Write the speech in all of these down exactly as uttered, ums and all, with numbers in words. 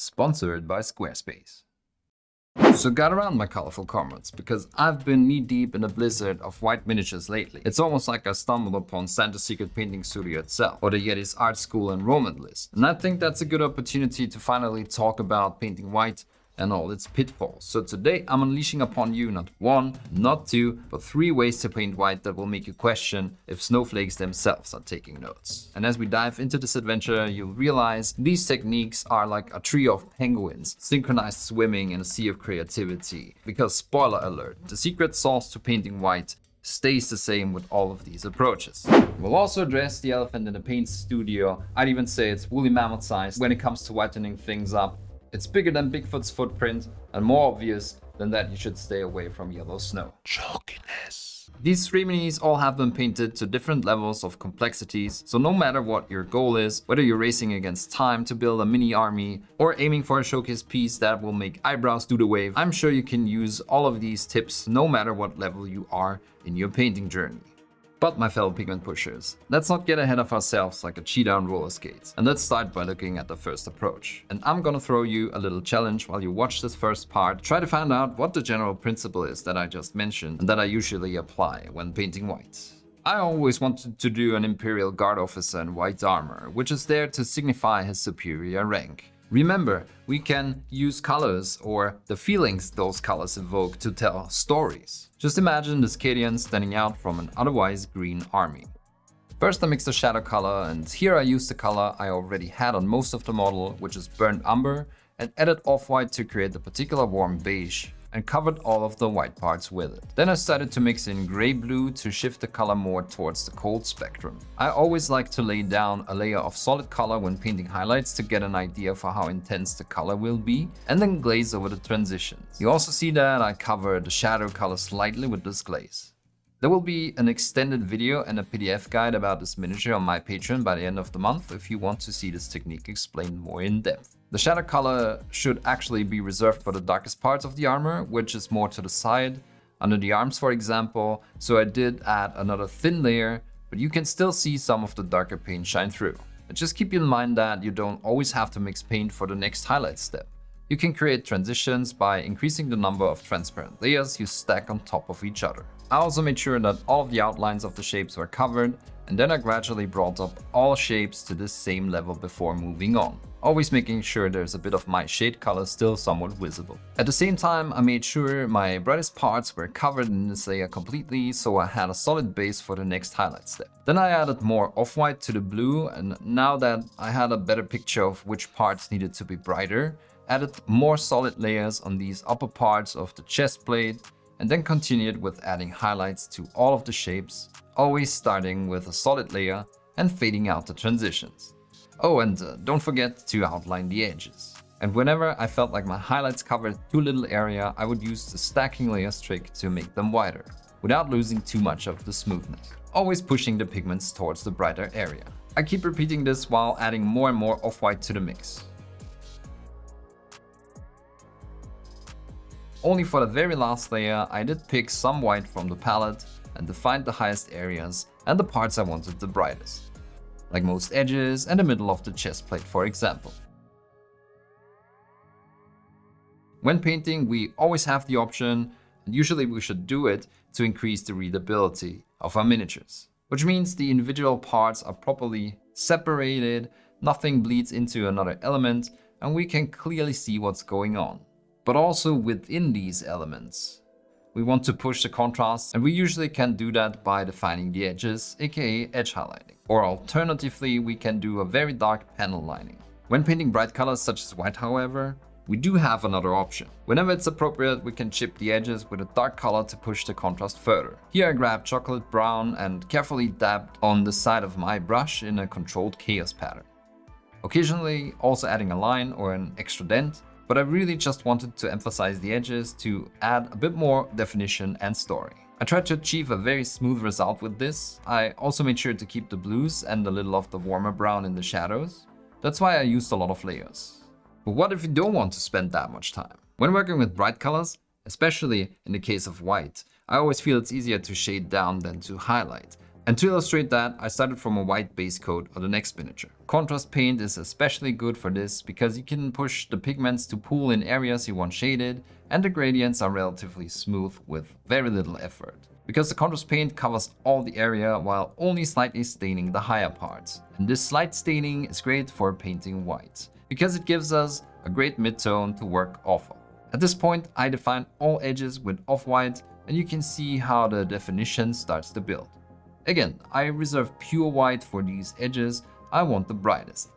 sponsored by Squarespace. So got around my colorful comments, because I've been knee-deep in a blizzard of white miniatures lately. It's almost like I stumbled upon Santa's secret painting studio itself, or the Yeti's art school enrollment list. And I think that's a good opportunity to finally talk about painting white and all its pitfalls. So today I'm unleashing upon you not one, not two, but three ways to paint white that will make you question if snowflakes themselves are taking notes. And as we dive into this adventure, you'll realize these techniques are like a trio of penguins synchronized swimming in a sea of creativity. Because spoiler alert, the secret sauce to painting white stays the same with all of these approaches. We'll also address the elephant in the paint studio. I'd even say it's woolly mammoth size when it comes to whitening things up. It's bigger than Bigfoot's footprint, and more obvious than that you should stay away from yellow snow. Chalkiness. These three minis all have been painted to different levels of complexities, so no matter what your goal is, whether you're racing against time to build a mini army or aiming for a showcase piece that will make eyebrows do the wave, I'm sure you can use all of these tips no matter what level you are in your painting journey. But my fellow pigment pushers, let's not get ahead of ourselves like a cheetah on roller skates. And let's start by looking at the first approach. And I'm gonna throw you a little challenge while you watch this first part. Try to find out what the general principle is that I just mentioned and that I usually apply when painting white. I always wanted to do an Imperial Guard officer in white armor, which is there to signify his superior rank. Remember, we can use colors or the feelings those colors evoke to tell stories. Just imagine this Cadian standing out from an otherwise green army. First I mix the shadow color, and here I use the color I already had on most of the model, which is burnt umber, and added off-white to create the particular warm beige, and covered all of the white parts with it. Then I started to mix in grey-blue to shift the color more towards the cold spectrum. I always like to lay down a layer of solid color when painting highlights to get an idea for how intense the color will be, and then glaze over the transitions. You also see that I cover the shadow color slightly with this glaze. There will be an extended video and a P D F guide about this miniature on my Patreon by the end of the month if you want to see this technique explained more in depth. The shadow color should actually be reserved for the darkest parts of the armor, which is more to the side, under the arms for example, so I did add another thin layer, but you can still see some of the darker paint shine through. But just keep in mind that you don't always have to mix paint for the next highlight step. You can create transitions by increasing the number of transparent layers you stack on top of each other. I also made sure that all of the outlines of the shapes were covered, and then I gradually brought up all shapes to the same level before moving on, always making sure there's a bit of my shade color still somewhat visible. At the same time, I made sure my brightest parts were covered in this layer completely, so I had a solid base for the next highlight step. Then I added more off-white to the blue, and now that I had a better picture of which parts needed to be brighter, added more solid layers on these upper parts of the chest plate, and then continued with adding highlights to all of the shapes, always starting with a solid layer and fading out the transitions. Oh, and uh, don't forget to outline the edges. And whenever I felt like my highlights covered too little area, I would use the stacking layers trick to make them wider, without losing too much of the smoothness, always pushing the pigments towards the brighter area. I keep repeating this while adding more and more off-white to the mix. Only for the very last layer, I did pick some white from the palette and defined the highest areas and the parts I wanted the brightest, like most edges and the middle of the chest plate, for example. When painting, we always have the option, and usually we should do it, to increase the readability of our miniatures, which means the individual parts are properly separated, nothing bleeds into another element, and we can clearly see what's going on. But also within these elements, we want to push the contrast, and we usually can do that by defining the edges, aka edge highlighting. Or alternatively, we can do a very dark panel lining. When painting bright colors such as white, however, we do have another option. Whenever it's appropriate, we can chip the edges with a dark color to push the contrast further. Here I grabbed chocolate brown and carefully dabbed on the side of my brush in a controlled chaos pattern. Occasionally also adding a line or an extra dent, but I really just wanted to emphasize the edges to add a bit more definition and story. I tried to achieve a very smooth result with this. I also made sure to keep the blues and a little of the warmer brown in the shadows. That's why I used a lot of layers. But what if you don't want to spend that much time? When working with bright colors, especially in the case of white, I always feel it's easier to shade down than to highlight. And to illustrate that, I started from a white base coat on the next miniature. Contrast paint is especially good for this because you can push the pigments to pool in areas you want shaded, and the gradients are relatively smooth with very little effort. Because the contrast paint covers all the area while only slightly staining the higher parts. And this slight staining is great for painting white, because it gives us a great mid-tone to work off of. At this point, I define all edges with off-white, and you can see how the definition starts to build. Again, I reserve pure white for these edges. I want the brightest.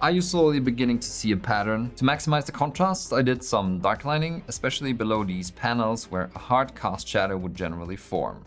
Are you slowly beginning to see a pattern? To maximize the contrast, I did some dark lining, especially below these panels where a hard cast shadow would generally form.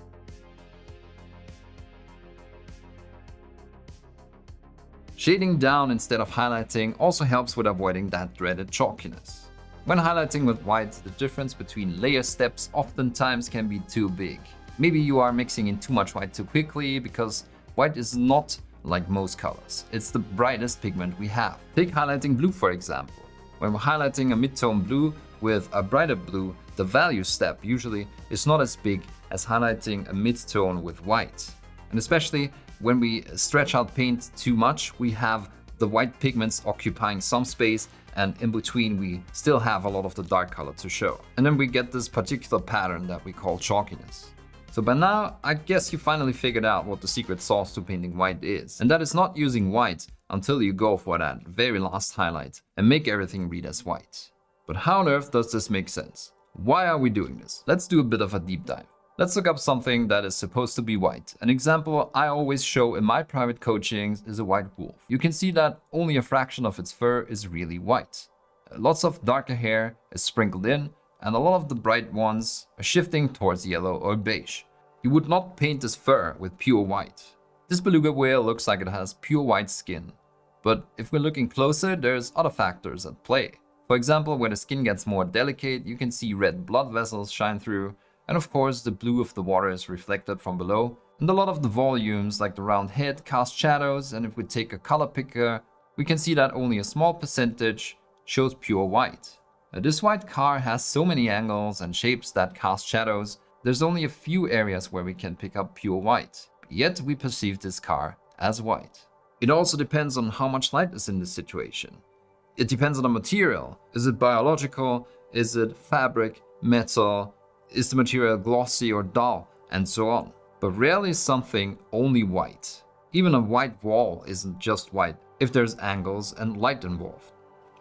Shading down instead of highlighting also helps with avoiding that dreaded chalkiness. When highlighting with white, the difference between layer steps oftentimes can be too big. Maybe you are mixing in too much white too quickly, because white is not like most colors. It's the brightest pigment we have. Take highlighting blue, for example. When we're highlighting a mid-tone blue with a brighter blue, the value step usually is not as big as highlighting a mid-tone with white. And especially when we stretch out paint too much, we have the white pigments occupying some space, and in between we still have a lot of the dark color to show. And then we get this particular pattern that we call chalkiness. So by now, I guess you finally figured out what the secret sauce to painting white is. And that is not using white until you go for that very last highlight and make everything read as white. But how on earth does this make sense? Why are we doing this? Let's do a bit of a deep dive. Let's look up something that is supposed to be white. An example I always show in my private coachings is a white wolf. You can see that only a fraction of its fur is really white. Lots of darker hair is sprinkled in, and a lot of the bright ones are shifting towards yellow or beige. You would not paint this fur with pure white. This beluga whale looks like it has pure white skin. But if we're looking closer, there's other factors at play. For example, when the skin gets more delicate, you can see red blood vessels shine through. And of course, the blue of the water is reflected from below, and a lot of the volumes like the round head cast shadows, and if we take a color picker, we can see that only a small percentage shows pure white. Now, this white car has so many angles and shapes that cast shadows, there's only a few areas where we can pick up pure white, yet we perceive this car as white. It also depends on how much light is in this situation. It depends on the material. Is it biological? Is it fabric, metal? Is the material glossy or dull, and so on. But rarely is something only white. Even a white wall isn't just white if there's angles and light involved.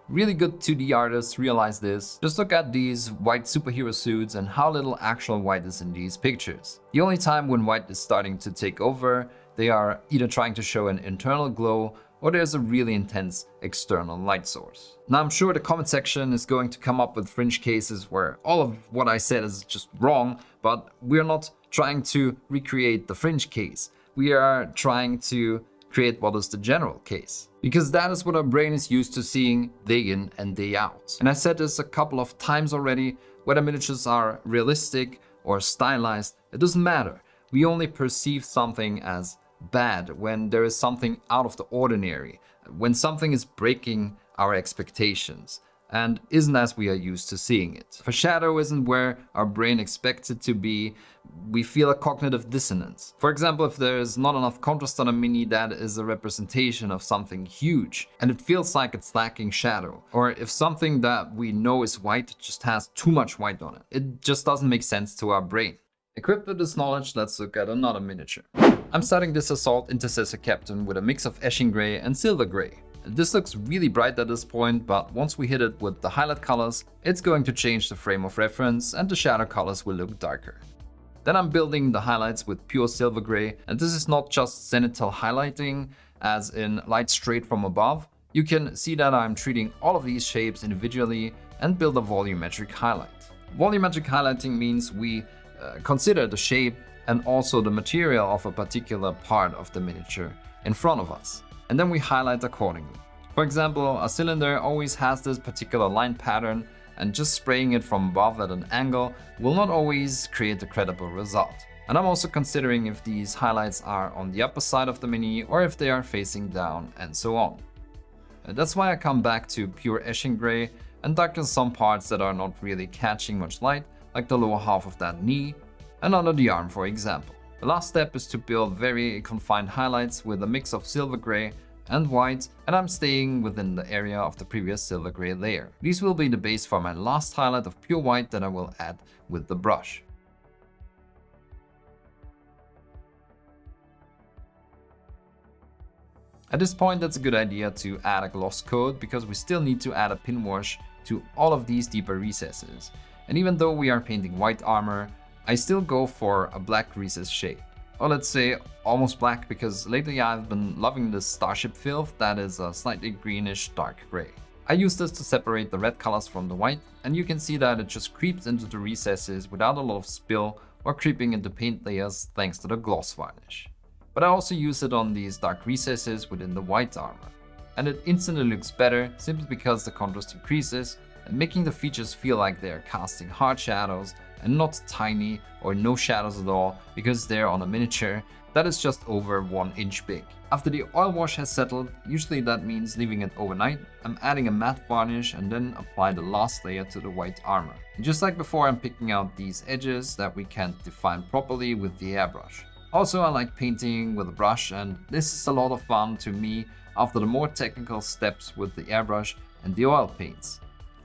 Really good two D artists realize this. Just look at these white superhero suits and how little actual white is in these pictures. The only time when white is starting to take over, they are either trying to show an internal glow or there's a really intense external light source. Now, I'm sure the comment section is going to come up with fringe cases where all of what I said is just wrong, but we're not trying to recreate the fringe case. We are trying to create what is the general case, because that is what our brain is used to seeing day in and day out. And I said this a couple of times already, whether miniatures are realistic or stylized, it doesn't matter. We only perceive something as bad when there is something out of the ordinary, when something is breaking our expectations and isn't as we are used to seeing it. If a shadow isn't where our brain expects it to be, we feel a cognitive dissonance. For example, if there is not enough contrast on a mini that is a representation of something huge and it feels like it's lacking shadow, or if something that we know is white just has too much white on it, it just doesn't make sense to our brain. Equipped with this knowledge, let's look at another miniature. I'm starting this Assault Intercessor Captain with a mix of Eshing gray and silver gray. This looks really bright at this point, but once we hit it with the highlight colors, it's going to change the frame of reference and the shadow colors will look darker. Then I'm building the highlights with pure silver gray, and this is not just zenithal highlighting, as in light straight from above. You can see that I'm treating all of these shapes individually and build a volumetric highlight. Volumetric highlighting means we uh, consider the shape and also the material of a particular part of the miniature in front of us. And then we highlight accordingly. For example, a cylinder always has this particular line pattern, and just spraying it from above at an angle will not always create a credible result. And I'm also considering if these highlights are on the upper side of the mini or if they are facing down, and so on. And that's why I come back to pure Eshing gray and darken some parts that are not really catching much light, like the lower half of that knee, and under the arm, for example. The last step is to build very confined highlights with a mix of silver gray and white, and I'm staying within the area of the previous silver gray layer. These will be the base for my last highlight of pure white that I will add with the brush. At this point, that's a good idea to add a gloss coat because we still need to add a pin wash to all of these deeper recesses. And even though we are painting white armor, I still go for a black recess shade. Or let's say almost black, because lately I've been loving this starship filth that is a slightly greenish dark gray. I use this to separate the red colors from the white, and you can see that it just creeps into the recesses without a lot of spill or creeping into paint layers thanks to the gloss varnish. But I also use it on these dark recesses within the white armor. And it instantly looks better simply because the contrast increases and making the features feel like they are casting hard shadows and not tiny or no shadows at all because they're on a miniature that is just over one inch big. After the oil wash has settled, usually that means leaving it overnight, I'm adding a matte varnish and then apply the last layer to the white armor. And just like before, I'm picking out these edges that we can't define properly with the airbrush. Also, I like painting with a brush, and this is a lot of fun to me after the more technical steps with the airbrush and the oil paints.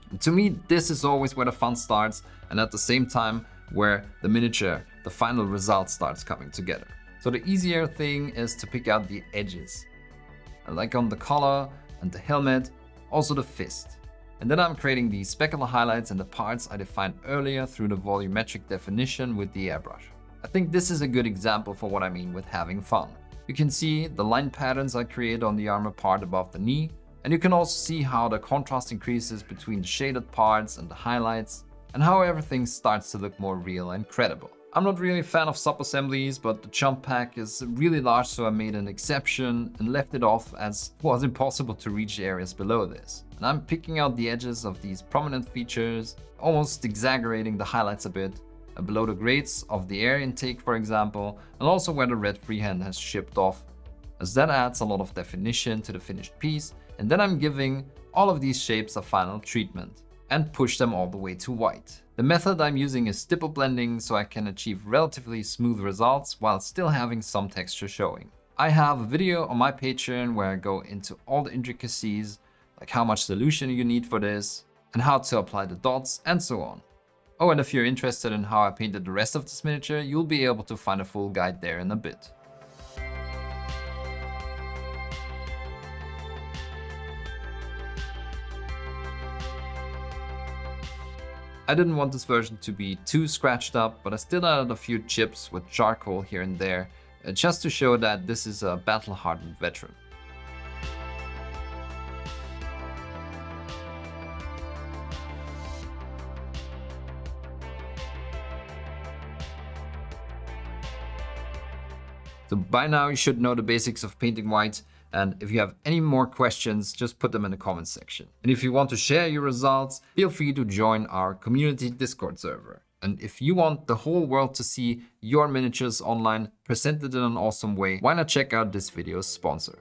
And to me, this is always where the fun starts, and at the same time where the miniature, the final result, starts coming together. So the easier thing is to pick out the edges. I like on the collar and the helmet, also the fist. And then I'm creating the specular highlights and the parts I defined earlier through the volumetric definition with the airbrush. I think this is a good example for what I mean with having fun. You can see the line patterns I create on the armor part above the knee, and you can also see how the contrast increases between the shaded parts and the highlights, and how everything starts to look more real and credible. I'm not really a fan of sub-assemblies, but the jump pack is really large, so I made an exception and left it off as it was impossible to reach the areas below this. And I'm picking out the edges of these prominent features, almost exaggerating the highlights a bit, below the grades of the air intake, for example, and also where the red freehand has shipped off, as that adds a lot of definition to the finished piece. And then I'm giving all of these shapes a final treatment and push them all the way to white. The method I'm using is stipple blending, so I can achieve relatively smooth results while still having some texture showing. I have a video on my Patreon where I go into all the intricacies, like how much solution you need for this and how to apply the dots and so on. Oh, and if you're interested in how I painted the rest of this miniature, you'll be able to find a full guide there in a bit. I didn't want this version to be too scratched up, but I still added a few chips with charcoal here and there, just to show that this is a battle-hardened veteran. So by now you should know the basics of painting white, and if you have any more questions, just put them in the comments section. And if you want to share your results, feel free to join our community Discord server. And if you want the whole world to see your miniatures online presented in an awesome way, why not check out this video's sponsor?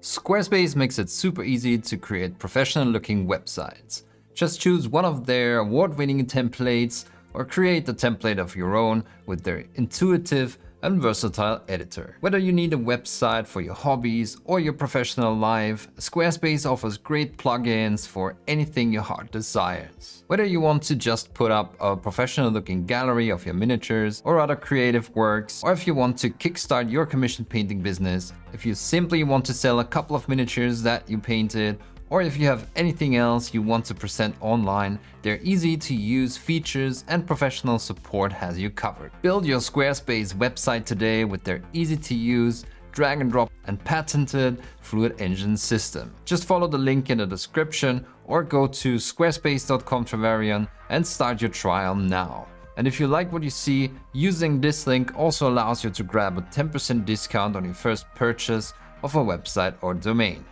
Squarespace makes it super easy to create professional looking websites. Just choose one of their award-winning templates or create a template of your own with their intuitive and versatile editor. Whether you need a website for your hobbies or your professional life, Squarespace offers great plugins for anything your heart desires. Whether you want to just put up a professional looking gallery of your miniatures or other creative works, or if you want to kickstart your commission painting business, if you simply want to sell a couple of miniatures that you painted, or if you have anything else you want to present online, their easy to use features and professional support has you covered. Build your Squarespace website today with their easy to use, drag and drop and patented fluid engine system. Just follow the link in the description or go to squarespace dot com slash Travarian and start your trial now. And if you like what you see, using this link also allows you to grab a ten percent discount on your first purchase of a website or domain.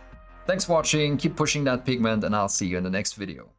Thanks for watching, keep pushing that pigment, and I'll see you in the next video.